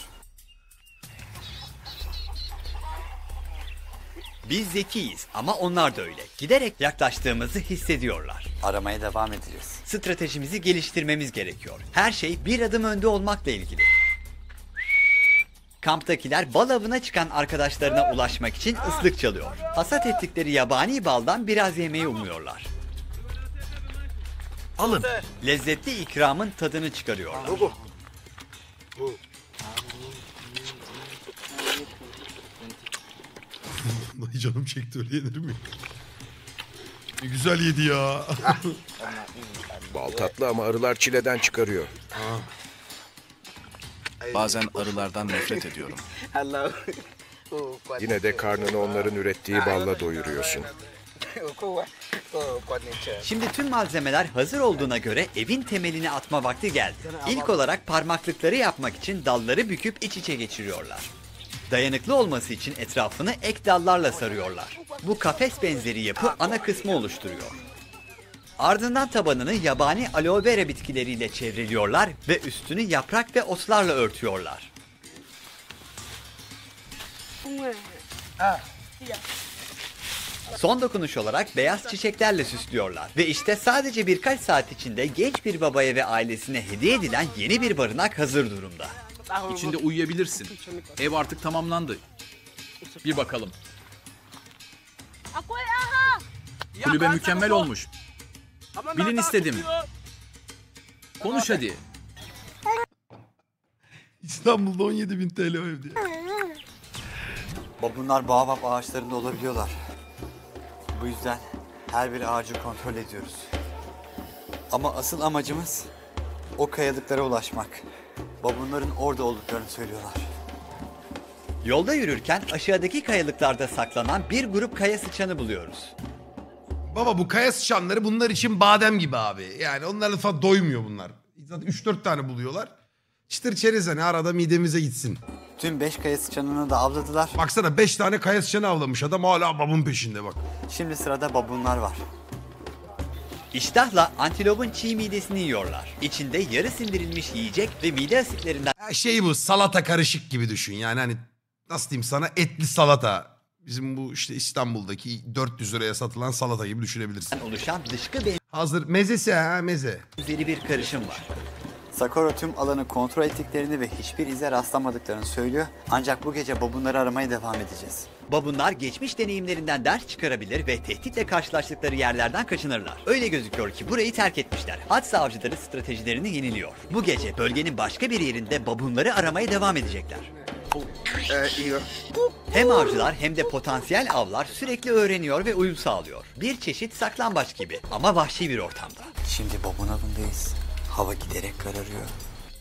Biz zekiyiz ama onlar da öyle. Giderek yaklaştığımızı hissediyorlar. Aramaya devam edeceğiz. Stratejimizi geliştirmemiz gerekiyor. Her şey bir adım önde olmakla ilgili. Kamptakiler bal avına çıkan arkadaşlarına ulaşmak için ıslık çalıyor. Hasat ettikleri yabani baldan biraz yemeyi umuyorlar. Alın. Lezzetli ikramın tadını çıkarıyorlar. Canım çekti, öyle yenir mi? Ne güzel yedi ya. Bal tatlı ama arılar çileden çıkarıyor. Ha. Bazen arılardan nefret ediyorum. Yine de karnını onların ürettiği balla doyuruyorsun. Şimdi tüm malzemeler hazır olduğuna göre evin temelini atma vakti geldi. İlk olarak parmaklıkları yapmak için dalları büküp iç içe geçiriyorlar. Dayanıklı olması için etrafını ek dallarla sarıyorlar. Bu kafes benzeri yapı ana kısmı oluşturuyor. Ardından tabanını yabani aloe vera bitkileriyle çevriliyorlar ve üstünü yaprak ve otlarla örtüyorlar. Son dokunuş olarak beyaz çiçeklerle süslüyorlar. Ve işte sadece birkaç saat içinde genç bir babaya ve ailesine hediye edilen yeni bir barınak hazır durumda. İçinde uyuyabilirsin. Ev artık tamamlandı. Bir bakalım. Kulübe mükemmel olmuş. Bilin istedim. Konuş hadi. İstanbul'da on yedi bin TL ev diye. Bunlar Baobab ağaçlarında olabiliyorlar. Bu yüzden her bir ağacı kontrol ediyoruz. Ama asıl amacımız o kayalıklara ulaşmak. Babunların orada olduklarını söylüyorlar. Yolda yürürken aşağıdaki kayalıklarda saklanan bir grup kaya sıçanı buluyoruz. Baba bu kaya sıçanları bunlar için badem gibi abi. Yani onların falan doymuyor bunlar. Zaten üç dört tane buluyorlar. Çıtır çerez hani arada midemize gitsin. Tüm beş kaya sıçanını da avladılar. Baksana beş tane kaya sıçanı avlamış adam hala babun peşinde bak. Şimdi sırada babunlar var. İştahla antilopun çiğ midesini yiyorlar. İçinde yarı sindirilmiş yiyecek ve mide asitlerinden... Şey bu salata karışık gibi düşün yani hani nasıl diyeyim sana etli salata. Bizim bu işte İstanbul'daki dört yüz liraya satılan salata gibi düşünebilirsin. Oluşan dışkı... Hazır mezesi ha meze. ...üzeri bir karışım var. Sakoro tüm alanı kontrol ettiklerini ve hiçbir ize rastlamadıklarını söylüyor. Ancak bu gece babunları aramaya devam edeceğiz. Babunlar geçmiş deneyimlerinden ders çıkarabilir ve tehditle karşılaştıkları yerlerden kaçınırlar. Öyle gözüküyor ki burayı terk etmişler. Hadza avcıları stratejilerini yeniliyor. Bu gece bölgenin başka bir yerinde babunları aramaya devam edecekler. Hem avcılar hem de potansiyel avlar sürekli öğreniyor ve uyum sağlıyor. Bir çeşit saklambaç gibi ama vahşi bir ortamda. Şimdi babun avındayız. Hava giderek kararıyor.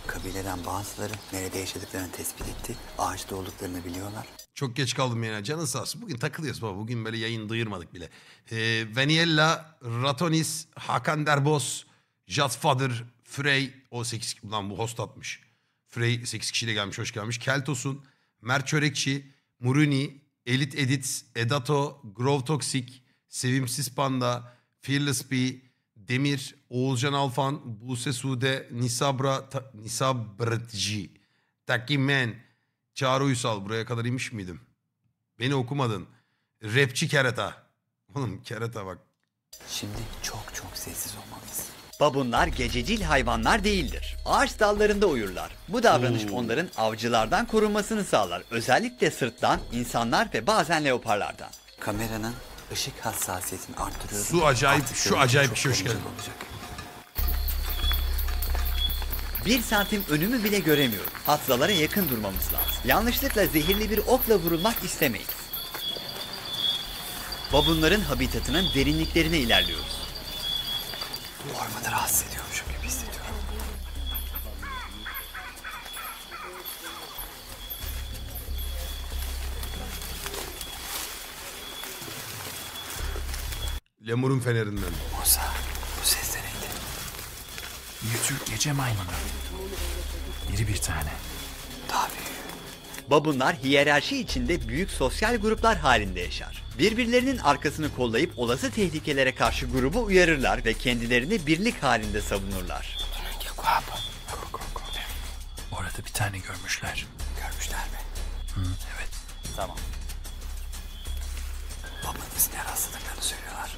Kabileden bazıları nerede yaşadıklarını tespit etti. Ağaçta olduklarını biliyorlar. Çok geç kaldım yani. Canın sağ olsun. Bugün takılıyoruz baba. Bugün böyle yayın duyurmadık bile. Ee, Vaniella, Ratonis, Hakan Derboz, Jatfather, Frey. on sekiz... Ulan bu host atmış. Frey sekiz kişiyle gelmiş. Hoş gelmiş. Keltosun, Mert Çörekçi, Muruni, Elite Edits, Edato, Grove Toxic, Sevimsiz Panda, Fearless Bee, Demir, Oğulcan Alfan, Buse Sude, Nisabra, Ta, Nisabrci, Takimen, Çağrı Uysal. Buraya kadar inmiş miydim? Beni okumadın. Rapçi Kerata. Oğlum Kerata bak. Şimdi çok çok sessiz olmalıyız. Babunlar gececil hayvanlar değildir. Ağaç dallarında uyurlar. Bu davranış hmm. onların avcılardan korunmasını sağlar. Özellikle sırttan, insanlar ve bazen leoparlardan. Kameranın ışık hassasiyetini arttırıyor. Su acayip, artık şu acayip bir şey hoş geldin. Bir santim önümü bile göremiyorum. Hadzalara yakın durmamız lazım. Yanlışlıkla zehirli bir okla vurulmak istemeyiz. Babunların habitatının derinliklerine ilerliyoruz. Ormanı rahatsız ediyormuşum gibi hissediyorum. Lemur'un fenerinden. Musa, bu ses de neydi? Bir tür gece maymunu. Biri bir tane. Tabii. Babunlar hiyerarşi içinde büyük sosyal gruplar halinde yaşar. Birbirlerinin arkasını kollayıp olası tehlikelere karşı grubu uyarırlar ve kendilerini birlik halinde savunurlar. Orada bir tane görmüşler. Görmüşler mi? Hı, evet. Tamam. Babamız ne rastladıklarını söylüyorlar.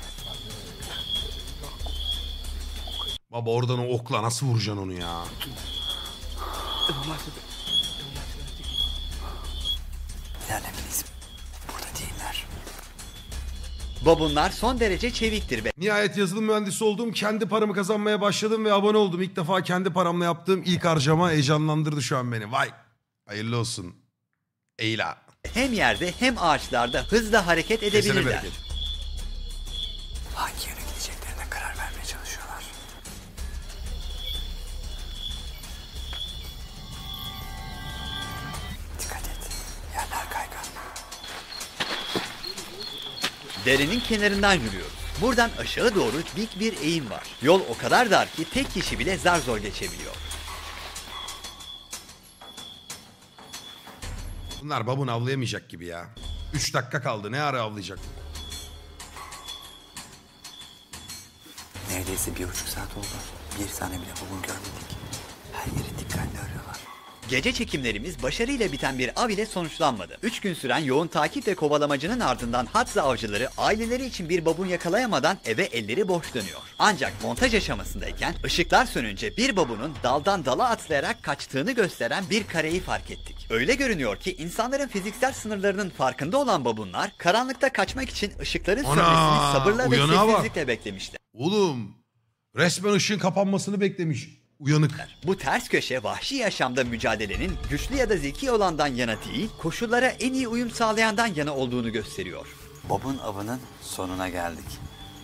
Baba oradan o okla nasıl vuracaksın onu ya? İlerlemeliyiz. Burada değiller. Babunlar son derece çeviktir be. Nihayet yazılım mühendisi oldum. Kendi paramı kazanmaya başladım ve abone oldum. İlk defa kendi paramla yaptığım ilk harcama heyecanlandırdı şu an beni. Vay. Hayırlı olsun. Eyla. Hem yerde hem ağaçlarda hızla hareket edebilirler. Hangi yere gideceklerine karar vermeye çalışıyorlar. Dikkat et. Yerler kaygan. Derenin kenarından yürüyoruz. Buradan aşağı doğru dik bir eğim var. Yol o kadar dar ki tek kişi bile zar zor geçebiliyor. Bunlar babun avlayamayacak gibi ya. Üç dakika kaldı. Ne ara avlayacak? Neredeyse bir buçuk saat oldu. Bir tane bile babun görmedik. Her yeri dikkatli arıyorlar. Gece çekimlerimiz başarıyla biten bir av ile sonuçlanmadı. Üç gün süren yoğun takip ve kovalamacının ardından Hadza avcıları aileleri için bir babun yakalayamadan eve elleri boş dönüyor. Ancak montaj aşamasındayken ışıklar sönünce bir babunun daldan dala atlayarak kaçtığını gösteren bir kareyi fark ettik. Öyle görünüyor ki insanların fiziksel sınırlarının farkında olan babunlar karanlıkta kaçmak için ışıkların Ana, sönmesini sabırla ve sessizlikle beklemişler. Oğlum resmen ışığın kapanmasını beklemiş. Uyanıklar. Bu ters köşe vahşi yaşamda mücadelenin güçlü ya da zeki olandan yana değil, koşullara en iyi uyum sağlayandan yana olduğunu gösteriyor. Bob'un avının sonuna geldik.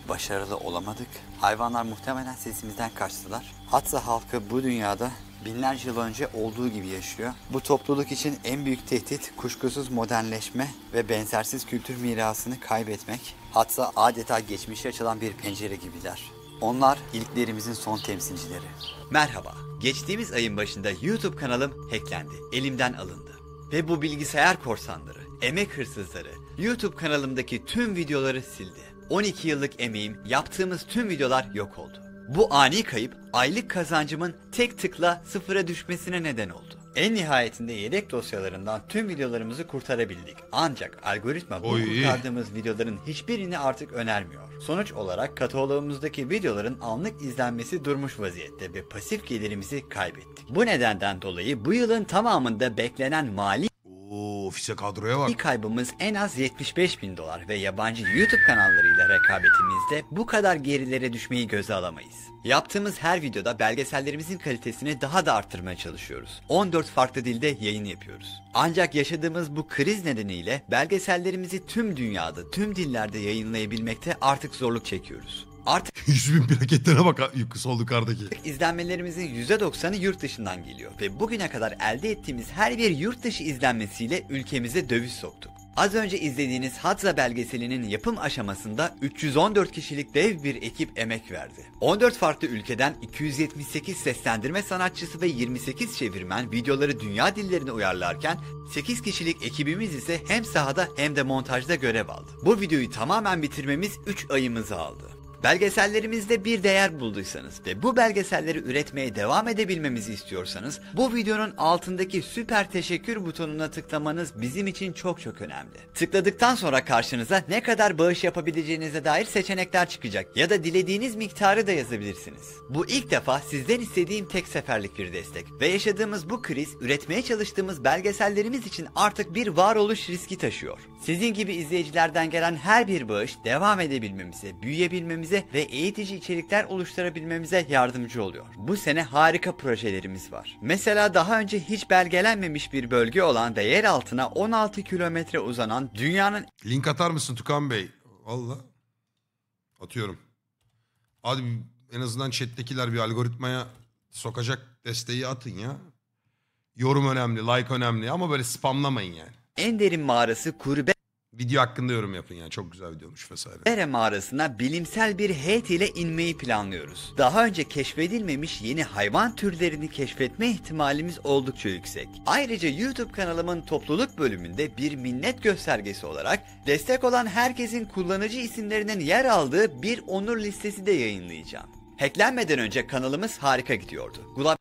Başarılı olamadık. Hayvanlar muhtemelen sesimizden kaçtılar. Hadza halkı bu dünyada binlerce yıl önce olduğu gibi yaşıyor. Bu topluluk için en büyük tehdit kuşkusuz modernleşme ve benzersiz kültür mirasını kaybetmek. Hadza adeta geçmişe açılan bir pencere gibiler. Onlar ilklerimizin son temsilcileri. Merhaba. Geçtiğimiz ayın başında YouTube kanalım hacklendi. Elimden alındı. Ve bu bilgisayar korsanları, emek hırsızları YouTube kanalımdaki tüm videoları sildi. on iki yıllık emeğim, yaptığımız tüm videolar yok oldu. Bu ani kayıp aylık kazancımın tek tıkla sıfıra düşmesine neden oldu. En nihayetinde yedek dosyalarından tüm videolarımızı kurtarabildik. Ancak algoritma bu kurtardığımız videoların hiçbirini artık önermiyor. Sonuç olarak kataloğumuzdaki videoların anlık izlenmesi durmuş vaziyette ve pasif gelirimizi kaybettik. Bu nedenden dolayı bu yılın tamamında beklenen mali ofise kadroya bak. Kaybımız en az yetmiş beş bin dolar ve yabancı YouTube kanallarıyla rekabetimizde bu kadar gerilere düşmeyi göze alamayız. Yaptığımız her videoda belgesellerimizin kalitesini daha da arttırmaya çalışıyoruz. on dört farklı dilde yayın yapıyoruz. Ancak yaşadığımız bu kriz nedeniyle belgesellerimizi tüm dünyada, tüm dillerde yayınlayabilmekte artık zorluk çekiyoruz. Artık yüz bin plaketlere bak sol yukarıdaki. İzlenmelerimizin yüzde doksanı yurt dışından geliyor ve bugüne kadar elde ettiğimiz her bir yurt dışı izlenmesiyle ülkemize döviz soktuk. Az önce izlediğiniz Hadza belgeselinin yapım aşamasında üç yüz on dört kişilik dev bir ekip emek verdi. on dört farklı ülkeden iki yüz yetmiş sekiz seslendirme sanatçısı ve yirmi sekiz çevirmen videoları dünya dillerine uyarlarken sekiz kişilik ekibimiz ise hem sahada hem de montajda görev aldı. Bu videoyu tamamen bitirmemiz üç ayımızı aldı. Belgesellerimizde bir değer bulduysanız ve bu belgeselleri üretmeye devam edebilmemizi istiyorsanız bu videonun altındaki süper teşekkür butonuna tıklamanız bizim için çok çok önemli. Tıkladıktan sonra karşınıza ne kadar bağış yapabileceğinize dair seçenekler çıkacak ya da dilediğiniz miktarı da yazabilirsiniz. Bu ilk defa sizden istediğim tek seferlik bir destek ve yaşadığımız bu kriz üretmeye çalıştığımız belgesellerimiz için artık bir varoluş riski taşıyor. Sizin gibi izleyicilerden gelen her bir bağış devam edebilmemize, büyüyebilmemize ve eğitici içerikler oluşturabilmemize yardımcı oluyor. Bu sene harika projelerimiz var. Mesela daha önce hiç belgelenmemiş bir bölge olan ve yer altına on altı kilometre uzanan dünyanın... Link atar mısın Tukan Bey? Allah. Atıyorum. Hadi en azından chat'tekiler bir algoritmaya sokacak desteği atın ya. Yorum önemli, like önemli ama böyle spamlamayın yani. En derin mağarası Kurbe... Video hakkında yorum yapın yani, çok güzel videomuş vesaire. Bere mağarasına bilimsel bir heyet ile inmeyi planlıyoruz. Daha önce keşfedilmemiş yeni hayvan türlerini keşfetme ihtimalimiz oldukça yüksek. Ayrıca YouTube kanalımın topluluk bölümünde bir minnet göstergesi olarak destek olan herkesin kullanıcı isimlerinin yer aldığı bir onur listesi de yayınlayacağım. Hacklenmeden önce kanalımız harika gidiyordu. Gula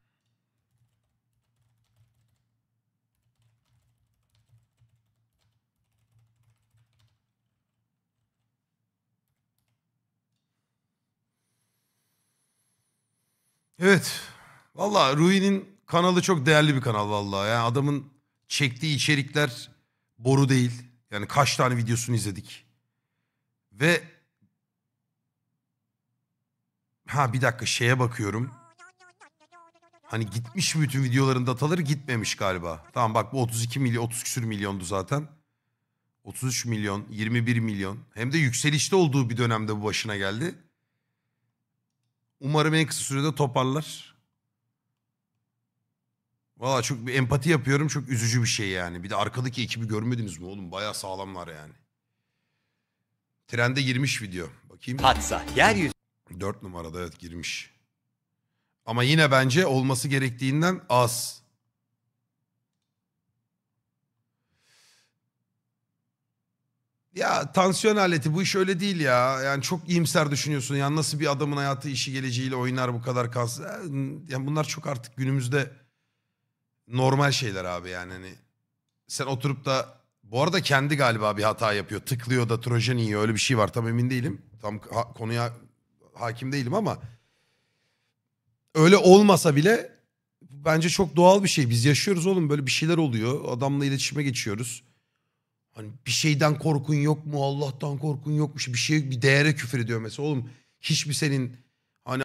Evet. Vallahi Ruhi'nin kanalı çok değerli bir kanal vallahi. Yani adamın çektiği içerikler boru değil. Yani kaç tane videosunu izledik. Ve ha bir dakika şeye bakıyorum. Hani gitmiş mi bütün videolarında ataları, gitmemiş galiba. Tamam bak bu otuz iki milyon, otuz küsür milyondu zaten. otuz üç milyon, yirmi bir milyon. Hem de yükselişte olduğu bir dönemde bu başına geldi. Umarım en kısa sürede toparlar. Valla çok bir empati yapıyorum. Çok üzücü bir şey yani. Bir de arkadaki ekibi görmediniz mi oğlum? Bayağı sağlamlar yani. Trende girmiş video. Bakayım. Hadza yeryüzü. dört numarada evet girmiş. Ama yine bence olması gerektiğinden az. Ya tansiyon aleti, bu iş öyle değil ya. Yani çok iyimser düşünüyorsun. Yani nasıl bir adamın hayatı, işi, geleceğiyle oynar bu kadar kas. Yani bunlar çok artık günümüzde normal şeyler abi yani. Hani sen oturup da bu arada kendi galiba bir hata yapıyor. Tıklıyor da trojen yiyor. Öyle bir şey var. Tam emin değilim. Tam ha konuya hakim değilim ama öyle olmasa bile bence çok doğal bir şey. Biz yaşıyoruz oğlum, böyle bir şeyler oluyor. Adamla iletişime geçiyoruz. Hani bir şeyden korkun yok mu? Allah'tan korkun yokmuş. Bir şey, bir değere küfür ediyor mesela. Oğlum hiçbir senin